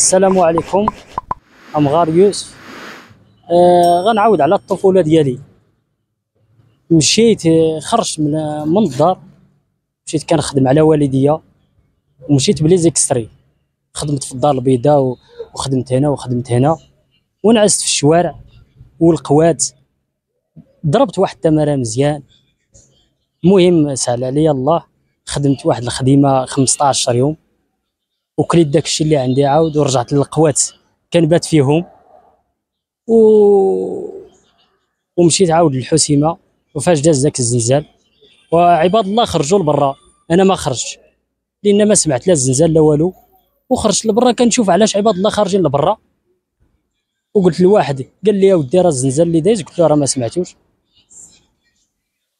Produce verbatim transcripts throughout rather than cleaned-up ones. السلام عليكم. امغار يوسف. آه غنعاود على الطفوله ديالي. مشيت خرجت من من الدار، مشيت كنخدم على والديا، ومشيت بلي زيكستري، خدمت في الدار البيضاء وخدمت هنا وخدمت هنا، ونعست في الشوارع والقواد، ضربت واحد التمره مزيان. المهم سهل عليا الله، خدمت واحد الخدمه خمسطاش يوم، وكليت داكشي اللي عندي عاود، ورجعت للقوات كنبات فيهم، و ومشيت عاود للحسيمه. وفاش داز داك الزلزال وعباد الله خرجوا لبرا، انا ما خرجتش لان ما سمعت لا الزلزال لا والو، وخرجت لبرا كنشوف علاش عباد الله خارجين لبرا. وقلت لواحد قال لي يا ودي راه الزلزال اللي دايز، قلت له راه ما سمعتوش،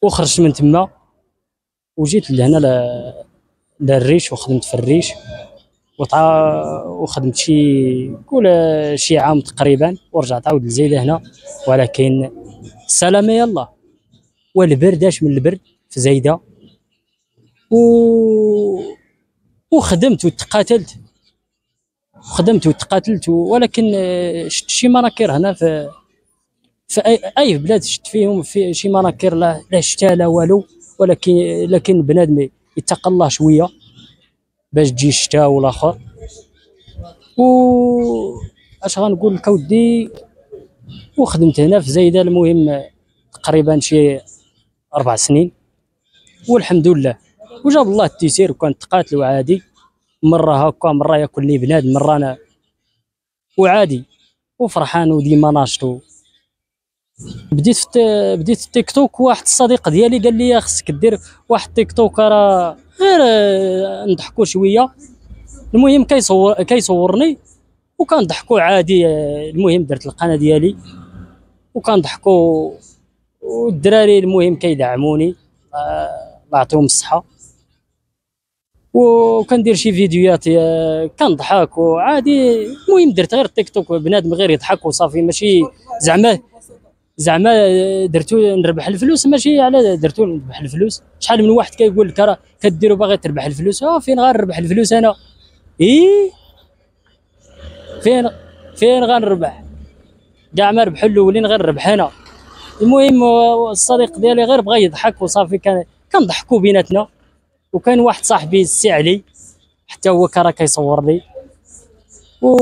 وخرجت من تما وجيت لهنا للريش، وخدمت في الريش وخدمت شي قول شي عام تقريبا، ورجعت عاود لزايده هنا. ولكن السلامه يلا، والبرد اش من البرد في زايده، و وخدمت وتقاتلت، خدمت وتقاتلت. ولكن شفت شي مناكير هنا في في اي, أي بلاد، شفت فيهم في شي مناكير لا لا شتا لا والو. ولكن لكن بنادم يتقى الله شويه باش تجي الشتا والاخر. و اش غنقول لك اودي، وخدمت هنا في زايده المهم تقريبا شي اربع سنين، والحمد لله وجاب الله التيسير. وكانت تقاتلوا عادي، مره هكا مره ياكلني بنادم مره انا، وعادي وفرحان وديما ناشط. بديت في بديت في التيك توك، واحد الصديق ديالي قال لي خصك دير واحد تيك توك راه غير نضحكوا شويه. المهم كيصور كيصورني وكنضحكوا عادي. المهم درت القناه ديالي وكنضحكوا، والدراري المهم كيدعموني الله يعطيهم الصحه، وكندير شي فيديوهات كنضحك وعادي. المهم درت غير التيك توك بنادم غير يضحك وصافي، ماشي زعما زعما درتو نربح الفلوس، ماشي على درتو نربح الفلوس. شحال من واحد كيقول لك راه كديرو باغي تربح الفلوس، اه فين غنربح الفلوس انا؟ اي فين فين غنربح؟ كاع ما ربحوا الاولين غنربح انا. المهم الصديق ديالي غير بغى يضحك وصافي، كان كنضحكوا بيناتنا. وكان واحد صاحبي السي علي حتى هو كان كيصور لي، و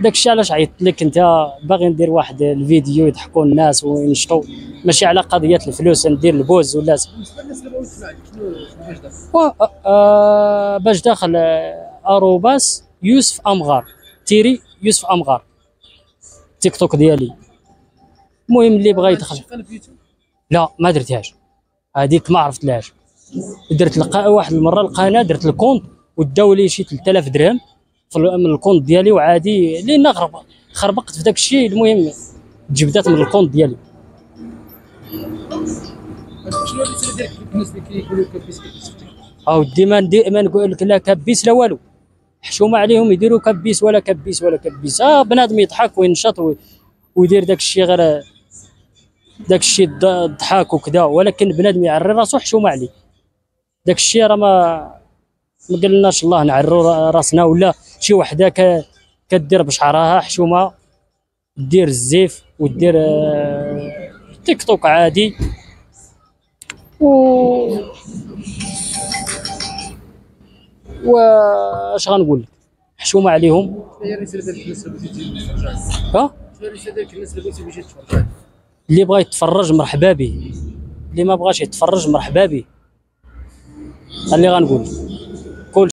داكشي علاش عيطت لك انت، باغي ندير واحد الفيديو يضحكوا الناس وينشطوا، ماشي على قضيه الفلوس ندير البوز ولا آه باش داخل اروباس يوسف امغار تيري يوسف امغار تيك توك ديالي. المهم اللي بغى يدخل. لا ما درتهاش هذيك، ما عرفتلهاش. درت لقاء واحد المره القناه، درت الكونت وداو لي شي ثلاثة آلاف درهم من الكونت ديالي، وعادي لان خربقت في داك الشيء. المهم تجبدات من الكونت ديالي. شنو اللي تدير بالنسبه كيقولوا كبيس كبيس؟ او ديما ديما نقول لك لا كبيس لا والو، حشومه عليهم يديروا كبيس ولا كبيس ولا كبيس. اه بنادم يضحك وينشط ويدير داك الشيء، غير داك الشيء الضحك وكذا. ولكن بنادم يعري راسو حشومه عليه داك الشيء، راه ما ما قالناش الله نعروا راسنا. ولا شي وحده ك... كدير بشعرها حشومه، دير الزيف ودير تيك توك عادي. و واش غنقول لك، حشومه عليهم. ها اللي بغى يتفرج مرحبا به، اللي ما بغاش يتفرج مرحبا به. اللي غنقول